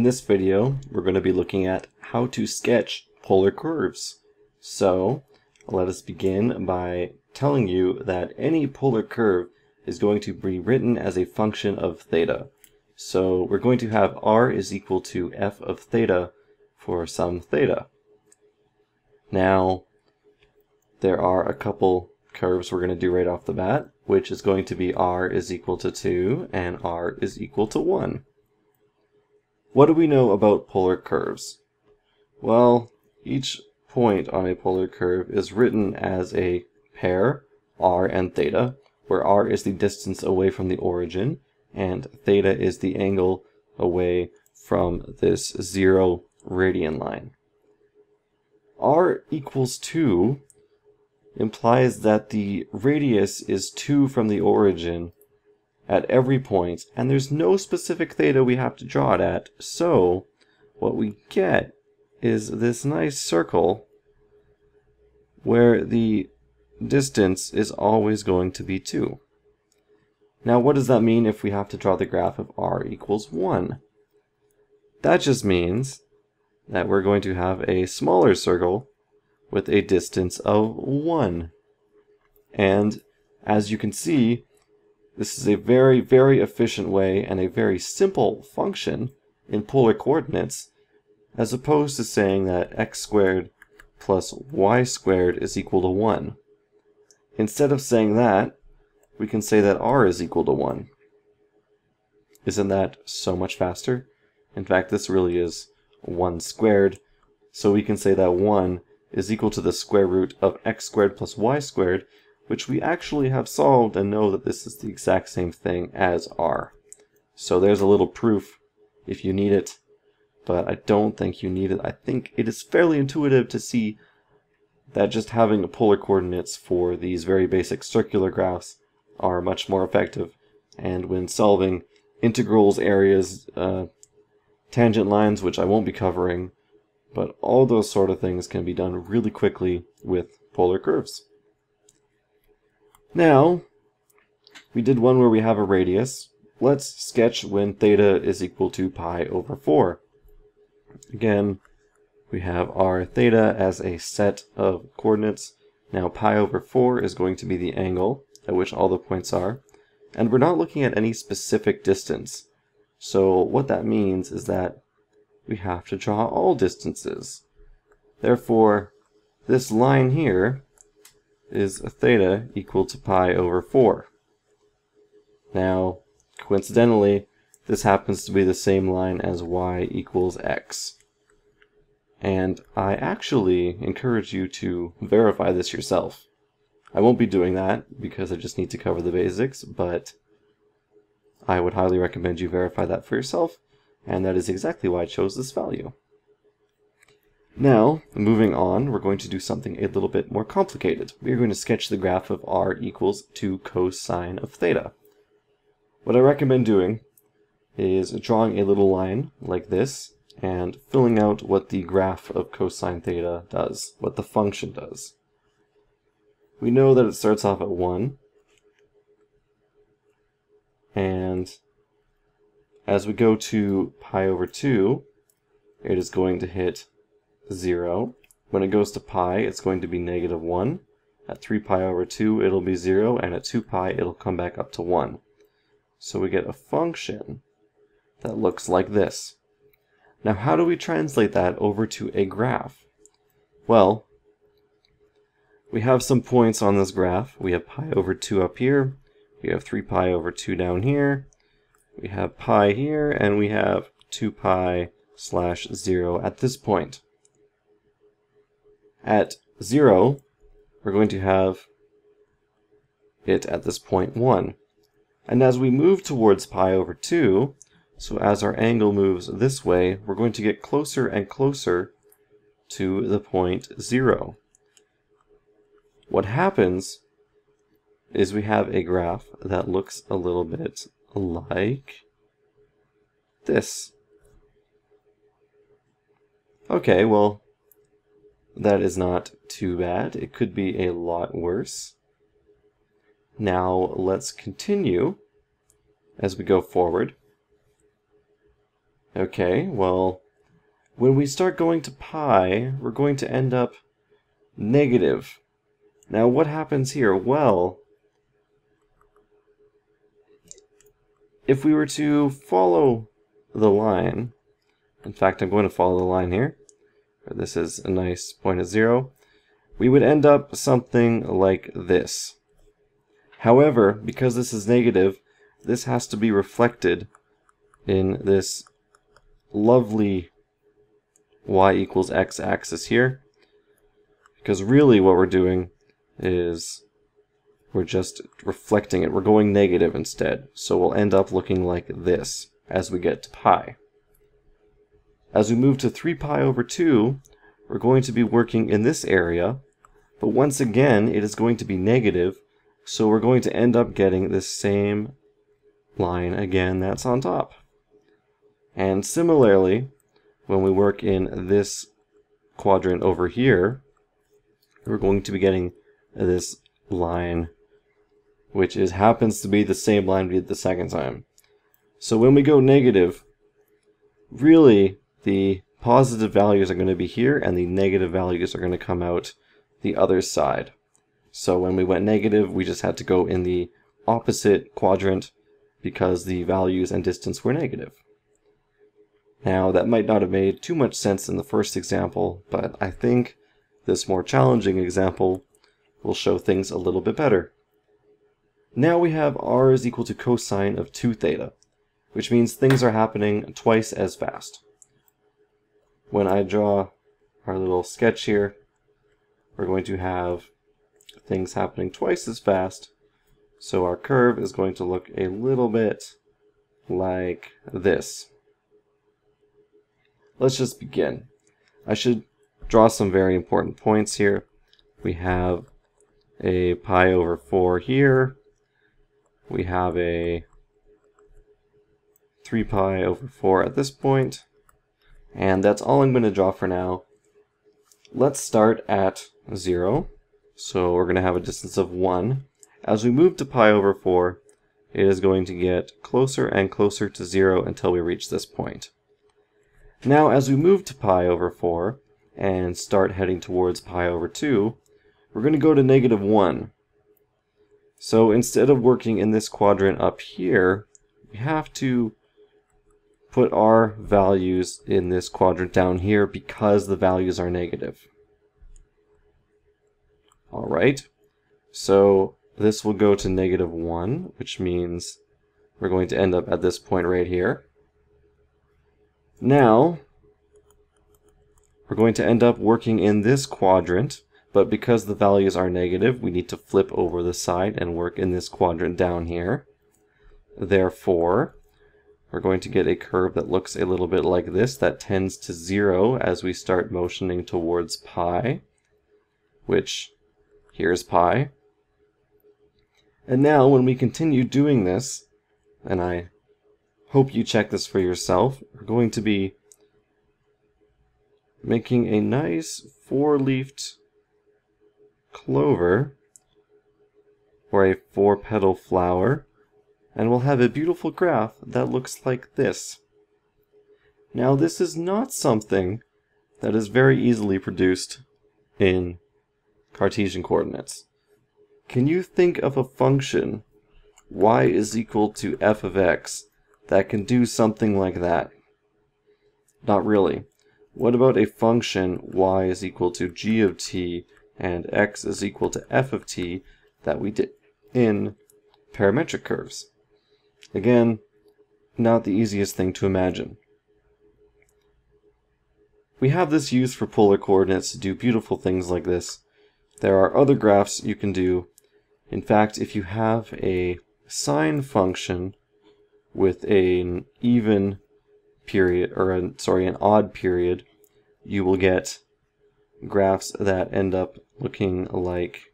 In this video, we're going to be looking at how to sketch polar curves. So let us begin by telling you that any polar curve is going to be written as a function of theta. So we're going to have r is equal to f of theta for some theta. Now, there are a couple curves we're going to do right off the bat, which is going to be r is equal to 2 and r is equal to 1. What do we know about polar curves? Well, each point on a polar curve is written as a pair, r and theta, where r is the distance away from the origin, and theta is the angle away from this 0 radian line. R equals 2 implies that the radius is 2 from the origin at every point, and there's no specific theta we have to draw it at, so what we get is this nice circle where the distance is always going to be 2. Now what does that mean if we have to draw the graph of r equals 1? That just means that we're going to have a smaller circle with a distance of 1. And as you can see, this is a very, very efficient way and a very simple function in polar coordinates, as opposed to saying that x squared plus y squared is equal to 1. Instead of saying that, we can say that r is equal to 1. Isn't that so much faster? In fact, this really is 1 squared, so we can say that 1 is equal to the square root of x squared plus y squared, which we actually have solved and know that this is the exact same thing as r. So there's a little proof if you need it, but I don't think you need it. I think it is fairly intuitive to see that just having polar coordinates for these very basic circular graphs are much more effective. And when solving integrals, areas, tangent lines, which I won't be covering, but all those sort of things can be done really quickly with polar curves. Now, we did one where we have a radius. Let's sketch when theta is equal to pi over 4. Again, we have our theta as a set of coordinates. Now pi over 4 is going to be the angle at which all the points are. And we're not looking at any specific distance. So what that means is that we have to draw all distances. Therefore, this line here is theta equal to pi over 4. Now, coincidentally, this happens to be the same line as y equals x. And I actually encourage you to verify this yourself. I won't be doing that because I just need to cover the basics, but I would highly recommend you verify that for yourself, and that is exactly why I chose this value. Now, moving on, we're going to do something a little bit more complicated. We are going to sketch the graph of r equals 2 cosine of theta. What I recommend doing is drawing a little line like this and filling out what the graph of cosine theta does, what the function does. We know that it starts off at 1, and as we go to pi over 2, it is going to hit 0. When it goes to pi, it's going to be negative 1. At 3 pi over 2, it'll be 0, and at 2 pi, it'll come back up to 1. So we get a function that looks like this. Now, how do we translate that over to a graph? Well, we have some points on this graph. We have pi over 2 up here. We have 3 pi over 2 down here. We have pi here, and we have 2 pi slash 0 at this point. At 0, we're going to have it at this point 1. And as we move towards pi over 2, so as our angle moves this way, we're going to get closer and closer to the point 0. What happens is we have a graph that looks a little bit like this. Okay, well, that is not too bad. It could be a lot worse. Now let's continue as we go forward. Okay, well, when we start going to pi, we're going to end up negative. Now what happens here? Well, if we were to follow the line, in fact I'm going to follow the line here, this is a nice point of 0, we would end up something like this. However, because this is negative, this has to be reflected in this lovely y equals x axis here, because really what we're doing is we're just reflecting it. We're going negative instead, so we'll end up looking like this as we get to pi. As we move to 3 pi over 2, we're going to be working in this area, but once again it is going to be negative, so we're going to end up getting this same line again that's on top. And similarly, when we work in this quadrant over here, we're going to be getting this line, which is happens to be the same line we did the second time. So when we go negative, really the positive values are going to be here and the negative values are going to come out the other side. So when we went negative, we just had to go in the opposite quadrant because the values and distance were negative. Now that might not have made too much sense in the first example, but I think this more challenging example will show things a little bit better. Now we have r is equal to cosine of 2 theta, which means things are happening twice as fast. When I draw our little sketch here, we're going to have things happening twice as fast, so our curve is going to look a little bit like this. Let's just begin. I should draw some very important points here. We have a pi over 4 here. We have a 3 pi over 4 at this point. And that's all I'm going to draw for now. Let's start at 0. So we're going to have a distance of 1. As we move to pi over 4, it is going to get closer and closer to 0 until we reach this point. Now as we move to pi over 4 and start heading towards pi over 2, we're going to go to negative 1. So instead of working in this quadrant up here, we have to put our values in this quadrant down here because the values are negative. Alright, so this will go to negative 1, which means we're going to end up at this point right here. Now, we're going to end up working in this quadrant, but because the values are negative, we need to flip over the side and work in this quadrant down here. Therefore, we're going to get a curve that looks a little bit like this, that tends to 0 as we start motioning towards pi, which here's pi. And now, when we continue doing this, and I hope you check this for yourself, we're going to be making a nice four-leafed clover or a four-petal flower, and we'll have a beautiful graph that looks like this. Now this is not something that is very easily produced in Cartesian coordinates. Can you think of a function y is equal to f of x that can do something like that? Not really. What about a function y is equal to g of t and x is equal to f of t that we did in parametric curves? Again, not the easiest thing to imagine. We have this used for polar coordinates to do beautiful things like this. There are other graphs you can do. In fact, if you have a sine function with an even period, or an odd period, you will get graphs that end up looking like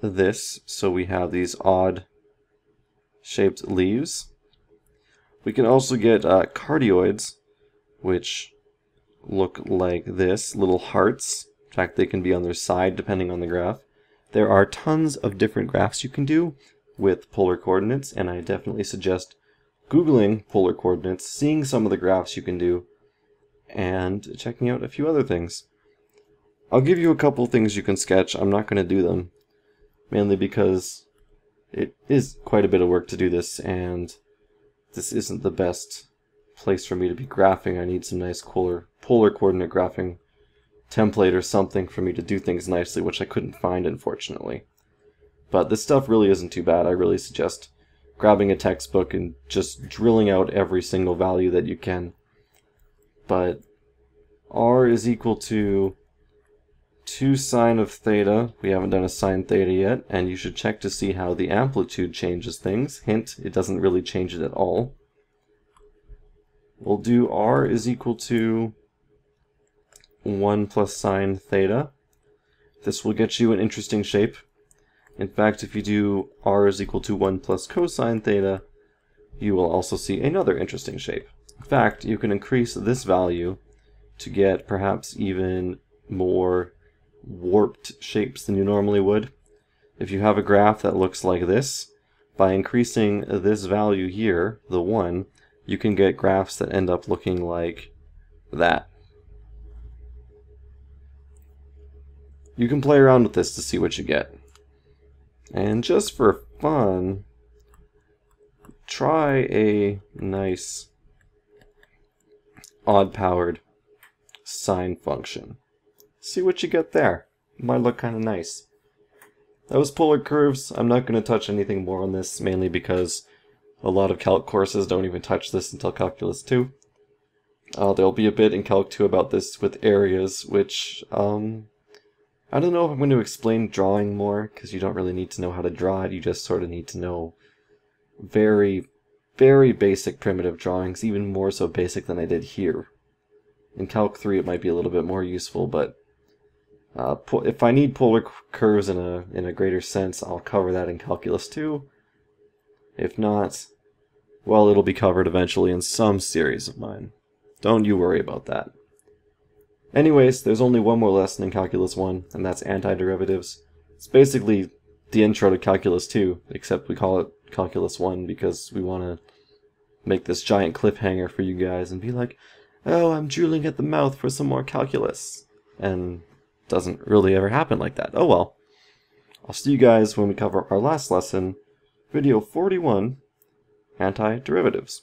this. So we have these odd shaped leaves. We can also get cardioids, which look like this, little hearts. In fact, they can be on their side depending on the graph. There are tons of different graphs you can do with polar coordinates, and I definitely suggest Googling polar coordinates, seeing some of the graphs you can do, and checking out a few other things. I'll give you a couple things you can sketch. I'm not going to do them, mainly because it is quite a bit of work to do this, and this isn't the best place for me to be graphing. I need some nice polar coordinate graphing template or something for me to do things nicely, which I couldn't find, unfortunately. But this stuff really isn't too bad. I really suggest grabbing a textbook and just drilling out every single value that you can. But r is equal to 2 sine of theta. We haven't done a sine theta yet, and you should check to see how the amplitude changes things. Hint, it doesn't really change it at all. We'll do r is equal to 1 plus sine theta. This will get you an interesting shape. In fact, if you do r is equal to 1 plus cosine theta, you will also see another interesting shape. In fact, you can increase this value to get perhaps even more warped shapes than you normally would. If you have a graph that looks like this, by increasing this value here, the 1, you can get graphs that end up looking like that. You can play around with this to see what you get. And just for fun, try a nice odd-powered sine function. See what you get there. It might look kind of nice. That was polar curves. I'm not going to touch anything more on this, mainly because a lot of calc courses don't even touch this until Calculus 2. There'll be a bit in Calc 2 about this with areas, which I don't know if I'm going to explain drawing more, because you don't really need to know how to draw it. You just sort of need to know very, very basic primitive drawings, even more so basic than I did here. In Calc 3 it might be a little bit more useful, but if I need polar curves in a greater sense, I'll cover that in Calculus 2. If not, well, it'll be covered eventually in some series of mine. Don't you worry about that. Anyways, there's only one more lesson in Calculus 1, and that's antiderivatives. It's basically the intro to Calculus 2, except we call it Calculus 1 because we want to make this giant cliffhanger for you guys and be like, oh, I'm drooling at the mouth for some more calculus. And it doesn't really ever happen like that. Oh well. I'll see you guys when we cover our last lesson, video 41, antiderivatives.